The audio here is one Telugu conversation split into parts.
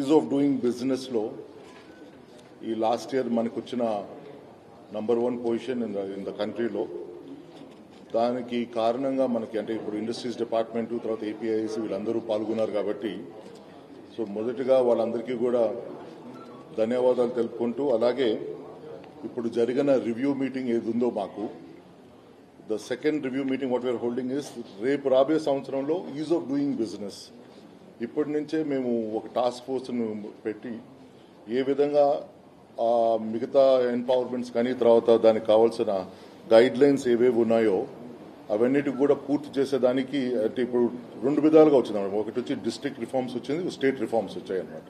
ఈజ్ ఆఫ్ డూయింగ్ బిజినెస్లో ఈ లాస్ట్ ఇయర్ మనకు వచ్చిన #1 పొజిషన్ ఇన్ ద కంట్రీలో, దానికి కారణంగా మనకి అంటే ఇప్పుడు ఇండస్ట్రీస్ డిపార్ట్మెంట్ తర్వాత ఏపీఐసి వీళ్ళందరూ పాల్గొన్నారు కాబట్టి సో మొదటగా వాళ్ళందరికీ కూడా ధన్యవాదాలు తెలుపుకుంటూ, అలాగే ఇప్పుడు జరిగిన రివ్యూ మీటింగ్ ఏది ఉందో మాకు the second review meeting what we are holding is రేపు రాబోయే సంవత్సరంలో ఈజ్ ఆఫ్ డూయింగ్ బిజినెస్. ఇప్పటి నుంచే మేము ఒక టాస్క్ ఫోర్స్ను పెట్టి ఏ విధంగా మిగతా ఎంపవర్మెంట్స్ కానీ తర్వాత దానికి కావాల్సిన గైడ్ లైన్స్ ఏవేవి ఉన్నాయో అవన్నిటికి కూడా పూర్తి చేసేదానికి అంటే ఇప్పుడు రెండు విధాలుగా వచ్చిందన్నమాట. ఒకటి వచ్చి డిస్ట్రిక్ట్ రిఫార్మ్స్ వచ్చింది, స్టేట్ రిఫార్మ్స్ వచ్చాయన్నమాట.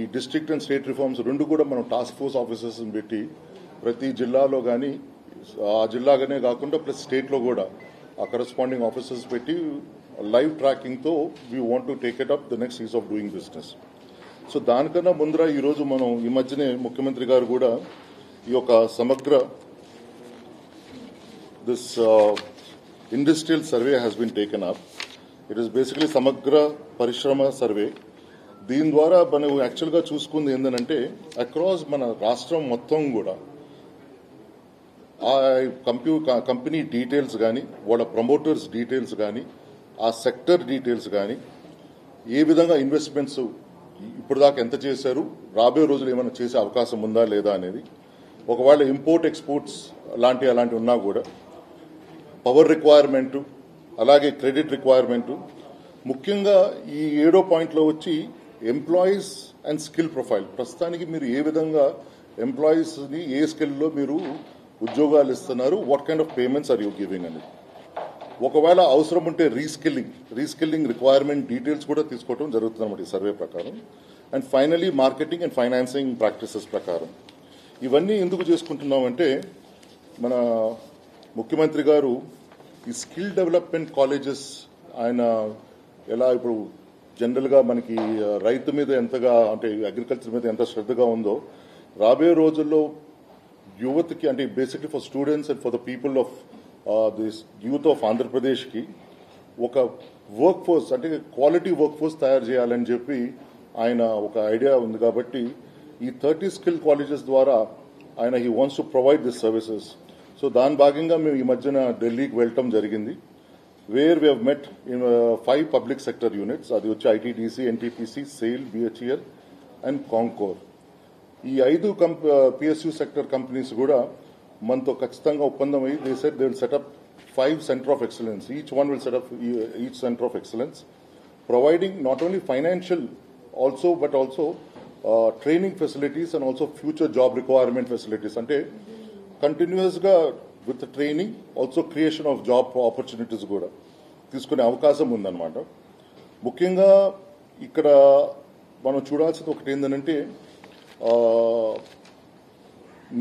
ఈ డిస్ట్రిక్ట్ అండ్ స్టేట్ రిఫార్మ్స్ రెండు కూడా మనం టాస్క్ ఫోర్స్ ఆఫీసర్స్ని పెట్టి ప్రతి జిల్లాలో కానీ ఆ జిల్లాగానే కాకుండా ప్లస్ స్టేట్లో కూడా ఆ కరెస్పాండింగ్ ఆఫీసర్స్ పెట్టి లైవ్ ట్రాకింగ్తో we want to take it up the next ease of doing business. So దానికన్నా ముందర ఈరోజు మనం ఈ మధ్యనే ముఖ్యమంత్రి గారు కూడా ఈ యొక్క సమగ్ర this industrial survey has been taken up. It is basically సమగ్ర పరిశ్రమ సర్వే. దీని ద్వారా మనం యాక్చువల్గా చూసుకుంది ఏంటంటే అక్రాస్ మన రాష్ట్రం మొత్తం కూడా ఆ కంపెనీ డీటెయిల్స్ కానీ వాళ్ళ ప్రమోటర్స్ డీటెయిల్స్ కానీ ఆ సెక్టర్ డీటెయిల్స్ కానీ ఏ విధంగా ఇన్వెస్ట్మెంట్స్ ఇప్పుడు దాకా ఎంత చేశారు, రాబోయే రోజులు ఏమైనా చేసే అవకాశం ఉందా లేదా అనేది, ఒకవేళ ఇంపోర్ట్ ఎక్స్పోర్ట్స్ అలాంటివి ఉన్నా కూడా పవర్ రిక్వైర్మెంటు, అలాగే క్రెడిట్ రిక్వైర్మెంటు, ముఖ్యంగా ఈ 7వ పాయింట్లో వచ్చి ఎంప్లాయీస్ అండ్ స్కిల్ ప్రొఫైల్. ప్రస్తుతానికి మీరు ఏ విధంగా ఎంప్లాయీస్ని ఏ స్కిల్లో మీరు ఉద్యోగాలు ఇస్తున్నారు, what kind of payments are you giving అనేది, ఒకవేళ అవసరం ఉంటే రీస్కిల్లింగ్ రిక్వైర్మెంట్ డీటెయిల్స్ కూడా తీసుకోవడం జరుగుతుందన్నమాట ఈ సర్వే ప్రకారం. And finally marketing and financing practices ప్రకారం. ఇవన్నీ ఎందుకు చేసుకుంటున్నామంటే మన ముఖ్యమంత్రి గారు ఈ స్కిల్ డెవలప్మెంట్ కాలేజెస్ ఆయన ఎలా ఇప్పుడు జనరల్గా మనకి రైతు మీద ఎంతగా అంటే అగ్రికల్చర్ మీద ఎంత శ్రద్ధగా ఉందో రాబోయే రోజుల్లో యువతకి అంటే basically for students and for the people of this youth of ఆంధ్రప్రదేశ్కి ఒక వర్క్ ఫోర్స్ అంటే క్వాలిటీ వర్క్ ఫోర్స్ తయారు చేయాలని చెప్పి ఆయన ఒక ఐడియా ఉంది కాబట్టి ఈ 30 స్కిల్ కాలేజెస్ ద్వారా ఆయన he wants to provide this services. So దాని భాగంగా మేము ఈ మధ్యన ఢిల్లీకి వెళ్ళటం జరిగింది. Where we have met in 5 public sector units, అది వచ్చి ITDC, NTPC, SAIL, BHEL and CONCOR. ఈ 5 PSU సెక్టర్ కంపెనీస్ కూడా మనతో ఖచ్చితంగా ఒప్పందం అయ్యి they set they will set up 5 centre of excellence, each centre of excellence providing not only financial also but also training facilities and also future job requirement facilities. అంటే కంటిన్యూస్గా with training also creation of job opportunities కూడా తీసుకునే అవకాశం ఉందన్నమాట. ముఖ్యంగా ఇక్కడ మనం చూడాల్సింది ఒకటి ఏంటంటే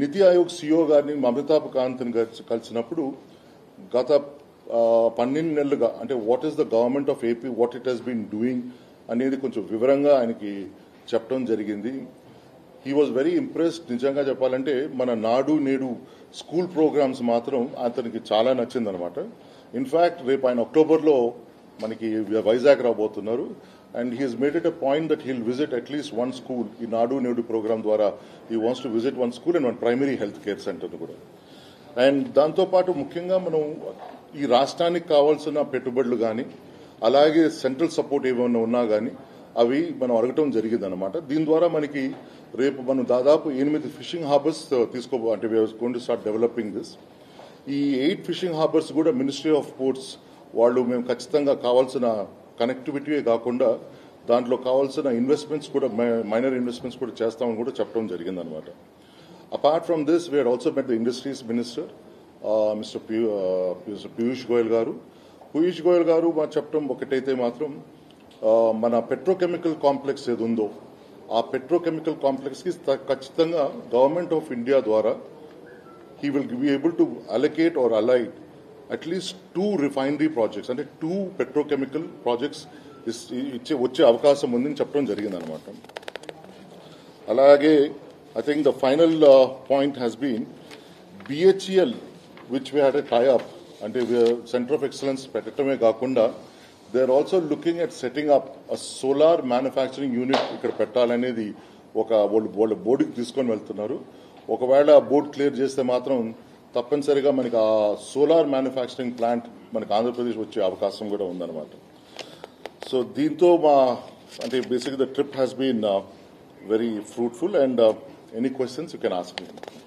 నితి ఆయోగ్ సిఇఓ గారిని అమితాబ్ కాంత్ గారిని కలిసినప్పుడు గత 12 నెలలుగా అంటే what is the government of AP, what it has been doing అనేది కొంచెం వివరంగా ఆయనకి చెప్పడం జరిగింది. He was very impressed. నిజంగా చెప్పాలంటే మన నాడు నేడు స్కూల్ ప్రోగ్రామ్స్ మాత్రం అతనికి చాలా నచ్చిందనమాట. ఇన్ఫ్యాక్ట్ రేపు ఆయన అక్టోబర్లో మనకి వైజాగ్ రాబోతున్నారు and he's made it a point that he'll visit at least 1 school. ఈ నాడు నేడు ప్రోగ్రామ్ ద్వారా he wants to visit 1 school and 1 primary health care centre కూడా. అండ్ దాంతోపాటు ముఖ్యంగా మనం ఈ రాష్ట్రానికి కావాల్సిన పెట్టుబడులు కానీ అలాగే సెంట్రల్ సపోర్ట్ ఏమైనా ఉన్నా కానీ అవి మనం అడగటం జరిగిందనమాట. దీని ద్వారా మనకి రేపు మనం దాదాపు 8 ఫిషింగ్ హార్బర్స్ అంటే going to start developing this. ఈ 8 ఫిషింగ్ హార్బర్స్ కూడా మినిస్ట్రీ ఆఫ్ పోర్ట్స్ వాళ్ళు మేము ఖచ్చితంగా కావాల్సిన కనెక్టివిటీ కాకుండా దాంట్లో కావాల్సిన ఇన్వెస్ట్మెంట్స్ కూడా మైనర్ ఇన్వెస్ట్మెంట్స్ కూడా చేస్తామని కూడా చెప్పడం జరిగిందనమాట. Apart from this we had also met the industries minister mister Piyush Goyal garu. మా చెప్పడం ఒకటైతే మాత్రం మన పెట్రోకెమికల్ కాంప్లెక్స్ ఏది ఉందో ఆ పెట్రోకెమికల్ కాంప్లెక్స్కి ఖచ్చితంగా గవర్నమెంట్ ఆఫ్ ఇండియా ద్వారా he will be able to allocate or allot at least 2 refinery projects అంటే 2 పెట్రోకెమికల్ ప్రాజెక్ట్స్ వచ్చే అవకాశం ఉందని చెప్పడం జరిగిందనమాట. అలాగే I think the final point has been BHEL which we had a tie up అంటే సెంటర్ ఆఫ్ ఎక్సలెన్స్ పెట్టడమే కాకుండా They are also looking at setting up a solar manufacturing unit ikkada pettalane oka vallu board ki tisukoni veltunnaru oka vela board clear chesthe matram tappanisariga maniki aa solar manufacturing plant maniki Andhra Pradesh vache avakasam kuda undi anamata. So deento ma ante basically the trip has been very fruitful and any questions you can ask me.